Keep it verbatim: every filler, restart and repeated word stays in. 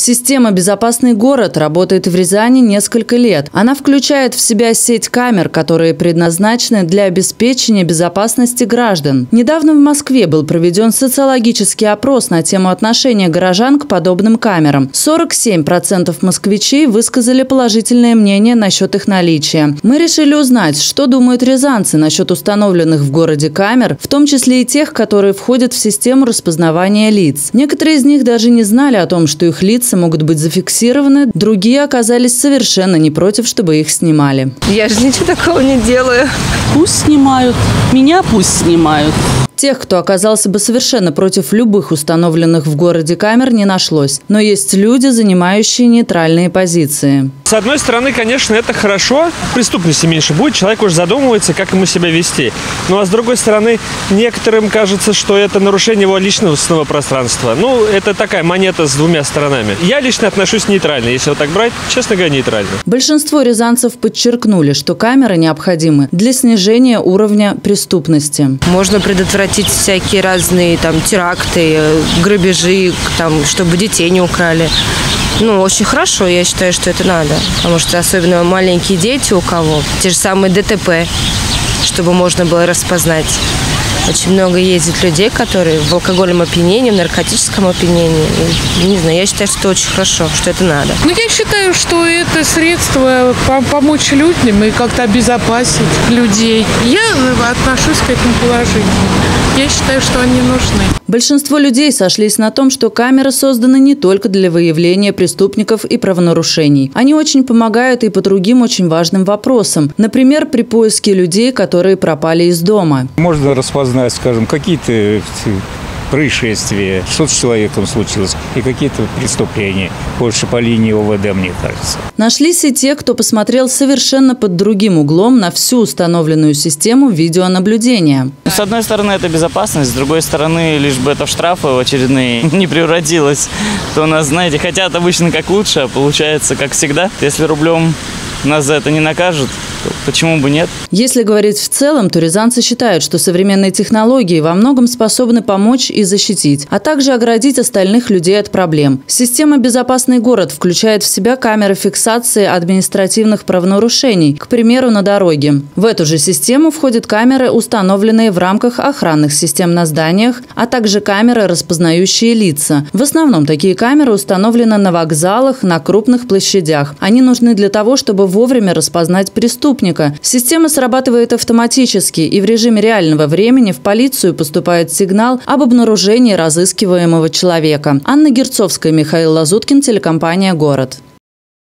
Система «Безопасный город» работает в Рязани несколько лет. Она включает в себя сеть камер, которые предназначены для обеспечения безопасности граждан. Недавно в Москве был проведен социологический опрос на тему отношения горожан к подобным камерам. сорок семь процентов москвичей высказали положительное мнение насчет их наличия. Мы решили узнать, что думают рязанцы насчет установленных в городе камер, в том числе и тех, которые входят в систему распознавания лиц. Некоторые из них даже не знали о том, что их лица могут быть зафиксированы, другие оказались совершенно не против, чтобы их снимали. Я же ничего такого не делаю. Пусть снимают, меня пусть снимают. Тех, кто оказался бы совершенно против любых установленных в городе камер, не нашлось. Но есть люди, занимающие нейтральные позиции. С одной стороны, конечно, это хорошо. Преступности меньше будет, человек уже задумывается, как ему себя вести. Ну а с другой стороны, некоторым кажется, что это нарушение его личностного пространства. Ну, это такая монета с двумя сторонами. Я лично отношусь нейтрально. Если вот так брать, честно говоря, нейтрально. Большинство рязанцев подчеркнули, что камеры необходимы для снижения уровня преступности. Можно предотвратить всякие разные там теракты, грабежи, там, чтобы детей не украли. Ну, очень хорошо, я считаю, что это надо. Потому что особенно маленькие дети у кого, те же самые Дэ Тэ Пэ, чтобы можно было распознать. Очень много ездит людей, которые в алкогольном опьянении, в наркотическом опьянении. И, не знаю, я считаю, что это очень хорошо, что это надо. Ну, я считаю, что это средство помочь людям и как-то обезопасить людей. Я отношусь к этому положению. Я считаю, что они нужны. Большинство людей сошлись на том, что камеры созданы не только для выявления преступников и правонарушений. Они очень помогают и по другим очень важным вопросам. Например, при поиске людей, которые пропали из дома. Можно распознать, скажем, какие-то происшествия, что-то с человеком случилось, и какие-то преступления, больше по линии О В Д, мне кажется. Нашлись и те, кто посмотрел совершенно под другим углом на всю установленную систему видеонаблюдения. С одной стороны, это безопасность, с другой стороны, лишь бы это в штрафы в очередные не превратилось, то нас, знаете, хотят обычно как лучше, а получается как всегда. Если рублем нас за это не накажут, почему бы нет? Если говорить в целом, то рязанцы считают, что современные технологии во многом способны помочь и защитить, а также оградить остальных людей от проблем. Система «Безопасный город» включает в себя камеры фиксации административных правонарушений, к примеру, на дороге. В эту же систему входят камеры, установленные в рамках охранных систем на зданиях, а также камеры, распознающие лица. В основном такие камеры установлены на вокзалах, на крупных площадях. Они нужны для того, чтобы вовремя распознать преступников. Система срабатывает автоматически, и в режиме реального времени в полицию поступает сигнал об обнаружении разыскиваемого человека. Анна Герцовская, Михаил Лазуткин, телекомпания «Город».